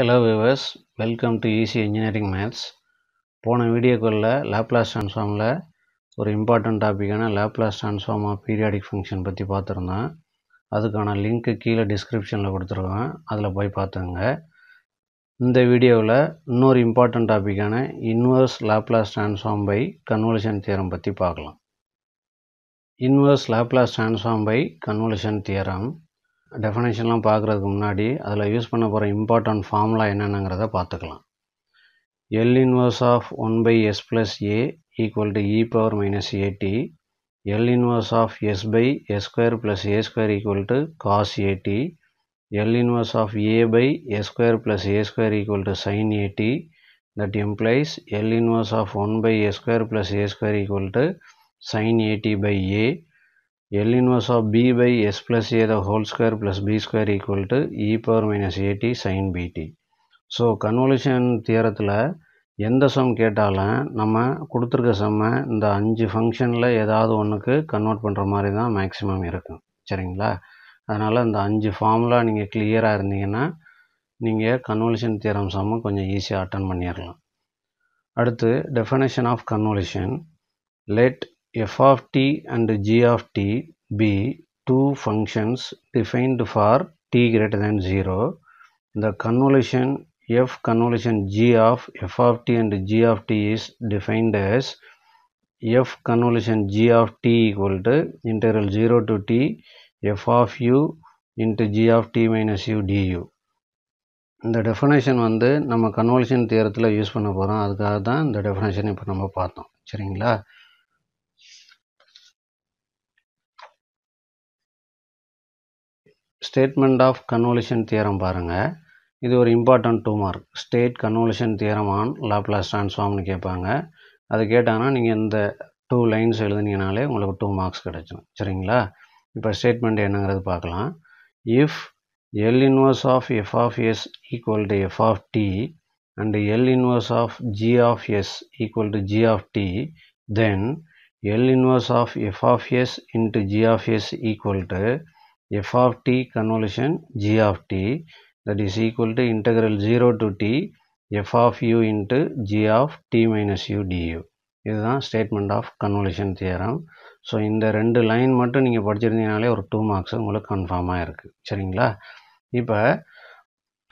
Hello viewers, welcome to Easy Engineering Maths. போன வீடியோக்குள்ள Laplace ட்ரான்ஸ்ஃபார்ம்ல ஒரு இம்பார்ட்டன்ட் டாபிக்கான Laplace transform of periodic function பற்றி பார்த்துருந்தோம். அதுக்கான லிங்க்கு கீழே டிஸ்கிரிப்ஷனில் கொடுத்துருக்கேன், அதில் போய் பார்த்துங்க. இந்த வீடியோவில் இன்னொரு இம்பார்ட்டன்ட் டாபிக்கான inverse Laplace transform by convolution theorem பற்றி பார்க்கலாம். Inverse Laplace transform by convolution theorem டெஃபனேஷன்லாம் பார்க்குறதுக்கு முன்னாடி அதில் யூஸ் பண்ண போகிற இம்பார்ட்டன்ட் ஃபார்முலா என்னென்னங்கிறத பார்த்துக்கலாம். L inverse of 1 by s plus a equal to e power minus at. L inverse of s by s square plus a square equal to cos at. L inverse of a by s square plus a square equal to sin at. That implies L inverse of 1 by s square plus a square equal to sin at by a. L inverse of b by s plus a the whole square plus b square equal to e power minus at sin bt. So, convolution theorem எந்த sum கேட்டாலும் நம்ம கொடுத்துருக்க சம்மை இந்த 5 ஃபங்க்ஷனில் ஏதாவது ஒன்றுக்கு convert பண்ணுற மாதிரி தான் மேக்ஸிமம் இருக்கும். சரிங்களா? அதனால் இந்த 5 ஃபார்முலா நீங்கள் கிளியராக இருந்தீங்கன்னா நீங்கள் கன்வல்யூஷன் தியரம் சம்மை கொஞ்சம் ஈஸியாக அட்டன் பண்ணிடலாம். அடுத்து definition of convolution. Let f of t and g of t be two functions defined for t greater than 0. The convolution f convolution g of t and g of t is defined as f convolution g of t equal to integral 0 to t f of u into g of t minus u du. இந்த definition வந்து நம்ம convolution theoremல use பண்ண போகிறோம். அதுக்காக தான் இந்த definition இப்போ நம்ம பார்த்தோம். சரிங்களா? ஸ்டேட்மெண்ட் ஆஃப் கன்வல்யூஷன் தியரம் பாருங்கள். இது ஒரு important 2 mark state convolution theorem on Laplace ட்ரான்ஸ்ஃபார்ம்னு கேட்பாங்க. அது கேட்டாங்கன்னா நீங்கள் இந்த 2 லைன்ஸ் எழுதுனீங்கனாலே உங்களுக்கு 2 மார்க்ஸ் கிடைக்கும். சரிங்களா? இப்போ ஸ்டேட்மெண்ட் என்னங்கிறது பார்க்கலாம். If L inverse of f of s equal to f of t and L inverse of g of s equal to g of t then L inverse of f of s into g of s equal to f of t convolution g of t, that is equal to integral 0 to t f of u into g of t minus u du. இதுதான் statement of convolution theorem. So இந்த 2 line மட்டும் நீங்கள் படிச்சிருந்தீங்கனாலே ஒரு 2 marks உங்களுக்கு கன்ஃபார்மாக இருக்குது. சரிங்களா? இப்போ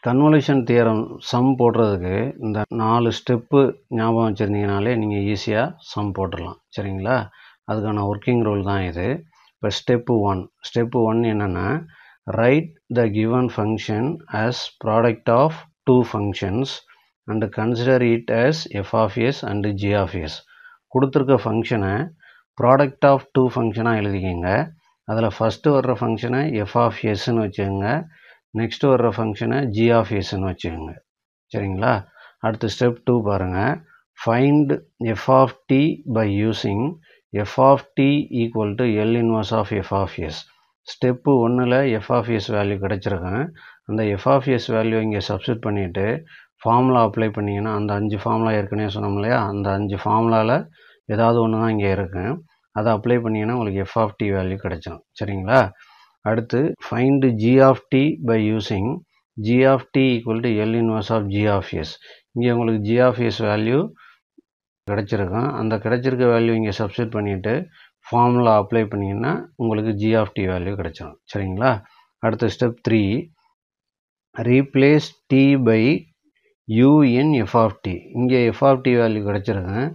கன்வல்யூஷன் தியரம் சம் போடுறதுக்கு இந்த 4 ஸ்டெப்பு ஞாபகம் வச்சுருந்தீங்கனாலே நீங்கள் ஈஸியாக சம் போட்டுடலாம். சரிங்களா? அதுக்கான ஒர்க்கிங் ரூல் தான் இது. இப்போ ஸ்டெப்பு ஒன் என்னென்னா, write the given function as product of 2 functions and consider it as f of s and g of s. கொடுத்துருக்க ஃபங்க்ஷனை ப்ராடக்ட் ஆஃப் 2 ஃபங்க்ஷனாக எழுதிக்கோங்க. அதில் ஃபஸ்ட்டு வர்ற ஃபங்க்ஷனை எஃப் ஆஃப் எஸ்ன்னு வச்சுக்கோங்க, நெக்ஸ்ட்டு வர்ற ஃபங்க்ஷனை ஜி ஆஃப் எஸ்ன்னு வச்சுக்கோங்க. சரிங்களா? அடுத்து ஸ்டெப் 2 பாருங்கள். Find f of t by using f of t equal to L inverse of f of s. Step 1ல் f of s வேல்யூ கிடச்சிருக்கேன். அந்த f of s வேல்யூ இங்கே சப்ஸ்டிட் பண்ணிவிட்டு ஃபார்முலா அப்ளை பண்ணிங்கன்னா அந்த 5 ஃபார்முலா ஏற்கனவே சொன்னோம் இல்லையா, அந்த 5 ஃபார்முலாவில் ஏதாவது ஒன்று தான் இங்கே இருக்குது. அதை அப்ளை பண்ணிங்கன்னா உங்களுக்கு f of t வேல்யூ கிடச்சிடும். சரிங்களா? அடுத்து find g of t by using g of t equal to L inverse of g of s. இங்கே உங்களுக்கு g of s வேல்யூ கிடச்சிருக்கோம். அந்த கிடச்சிருக்க வேல்யூ இங்கே சப்ஸ்டிட் பண்ணிவிட்டு ஃபார்முலா அப்ளை பண்ணிங்கன்னா உங்களுக்கு ஜி ஆஃப் டி வேல்யூ கிடச்சிடும். சரிங்களா? அடுத்த step 3, replace D by you in F of D. இங்கே எஃப் ஆஃப் டி வேல்யூ கிடச்சிருக்கேன்.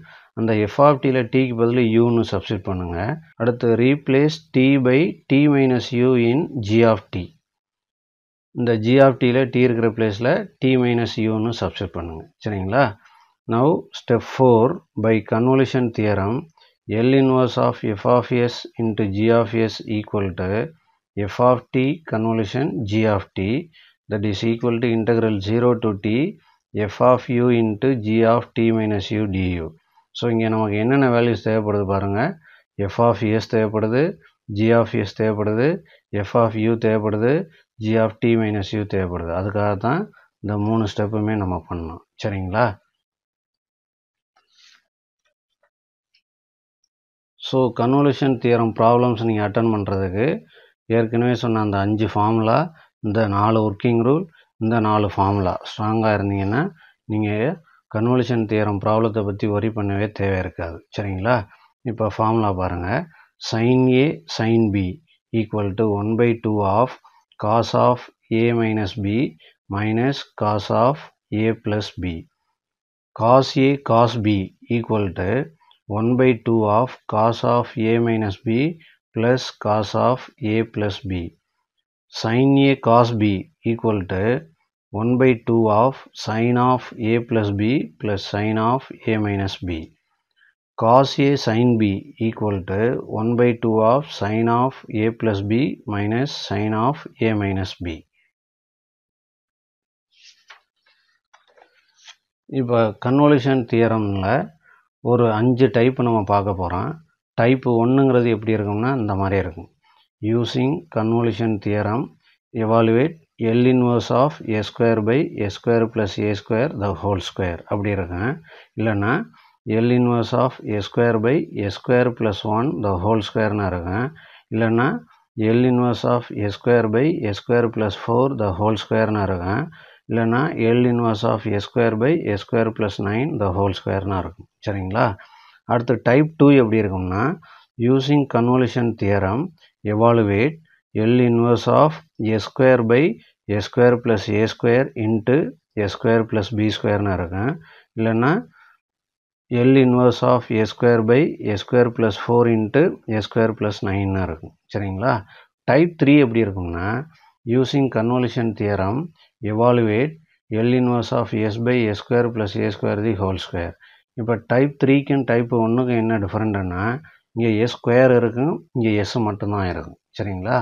அந்த எஃப் ஆஃப் டியில் டிக்கு பதில் யூன்னு சப்ஸ்டிட் பண்ணுங்கள். அடுத்து replace D by t minus u in g of t. இந்த ஜி ஆஃப் டியில் டி இருக்கிற பிளேஸில் டி மைனஸ் யூன்னு சப்ஸ்டிட் பண்ணுங்கள். சரிங்களா? Now step 4, by convolution theorem, L inverse of f of s into g of s equal to f of t convolution g of t, that is equal to integral 0 to t f of u into g of t minus u du. So இங்கே நமக்கு என்னென்ன values தேவைப்படுது பாருங்கள். f of s தேவைப்படுது, g of s தேவைப்படுது, f of u தேவைப்படுது, g of t minus u தேவைப்படுது. அதுக்காக தான் இந்த 3 ஸ்டெப்புமே நம்ம பண்ணோம். சரிங்களா? ஸோ கன்வல்யூஷன் தியரம் ப்ராப்ளம்ஸ் நீங்கள் அட்டன் பண்ணுறதுக்கு ஏற்கனவே சொன்ன அந்த 5 ஃபார்முலா, இந்த 4 ஒர்க்கிங் ரூல், இந்த நாலு ஃபார்முலா ஸ்ட்ராங்காக இருந்தீங்கன்னா நீங்கள் கன்வல்யூஷன் தியரம் ப்ராப்ளத்தை பற்றி ஒரி பண்ணவே தேவை இருக்காது. சரிங்களா? இப்போ ஃபார்முலா பாருங்கள். Sine A sine B equal to 1/2 of cos of A minus B minus cos of A plus B. Cos A cos B equal to 1/2 of cos of A minus B plus cos of A plus B. Sine A cos B equal to 1/2 of sine of A plus B plus sine of A minus B. Cos A sine B equal to 1/2 of sine of A plus B minus sine of A minus B. இப்போ convolution தியரமில் ஒரு 5 type நம்ம பார்க்க போகிறோம். Type 1ங்கிறது எப்படி இருக்கும்னா இந்த மாதிரி இருக்கும். Using convolution theorem evaluate L inverse of a square by a square plus a square the whole square அப்படி இருக்கேன். இல்லைன்னா L inverse of a square by a square plus 1 the whole squareன்னு இருக்கேன். இல்லைன்னா L inverse of a square by a square plus 4 the whole squareன்னு இருக்கேன். இல்லைன்னா L inverse of a square by a square plus 9 the whole squareன்னு இருக்கும். சரிங்களா? அடுத்து type 2 எப்படி இருக்கும்னா using convolution theorem evaluate L inverse of a square by a square plus a square into a square plus b square ன்னு இருக்கேன். இல்லைன்னா L inverse of a square by a square plus 4 into a square plus 9 இருக்கும். சரிங்களா? Type 3 எப்படி இருக்கும்னா using convolution theorem evaluate L inverse of s by a square plus a square the whole square. இப்போ type 3க்கும் type 1க்கும் என்ன டிஃப்ரெண்ட்டுன்னா இங்கே a ஸ்கொயர் இருக்கும், இங்கே s மட்டும்தான் இருக்கும். சரிங்களா?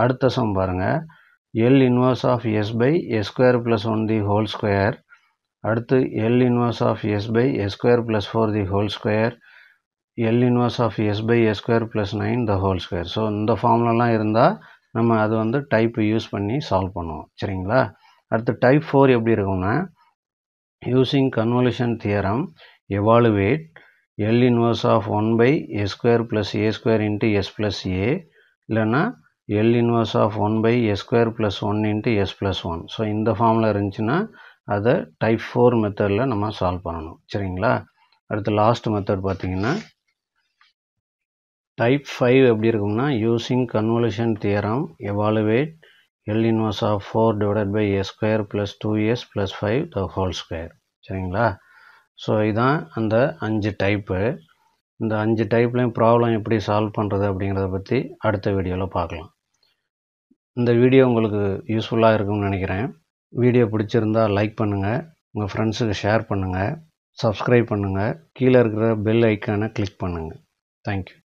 அடுத்த சம் பாருங்கள். L inverse of s by s square plus 1 the whole square. அடுத்து L inverse of s by s square plus 4 the whole square. L inverse of s by s square plus 9 the whole square. So இந்த ஃபார்முலாலாம் இருந்தால் நம்ம அது வந்து type use பண்ணி solve பண்ணுவோம். சரிங்களா? அடுத்து டைப் 4 எப்படி இருக்கும்னா using convolution theorem evaluate L inverse of 1 by s square plus a square into s plus a. இல்லைன்னா L inverse of 1 by s square plus 1 into s plus 1. So இந்த ஃபார்மில் இருந்துச்சுன்னா அதை டைப் 4 மெத்தடில் நம்ம சால்வ் பண்ணணும். சரிங்களா? அடுத்து லாஸ்ட் மெத்தட் பார்த்தீங்கன்னா டைப் 5 எப்படி இருக்கும்னா using convolution theorem evaluate L inverse of 4 divided by s square plus 2s plus 5 the whole square. சரிங்களா? ஸோ இதான் அந்த 5 டைப்பு. இந்த 5 டைப்லையும் ப்ராப்ளம் எப்படி சால்வ் பண்ணுறது அப்படிங்கிறத பற்றி அடுத்த வீடியோவில் பார்க்கலாம். இந்த வீடியோ உங்களுக்கு யூஸ்ஃபுல்லாக இருக்கும்னு நினைக்கிறேன். வீடியோ பிடிச்சிருந்தால் லைக் பண்ணுங்கள், உங்கள் ஃப்ரெண்ட்ஸுக்கு ஷேர் பண்ணுங்கள், சப்ஸ்கிரைப் பண்ணுங்கள், கீழே இருக்கிற பெல் ஐக்கானை கிளிக் பண்ணுங்கள். தேங்க்யூ.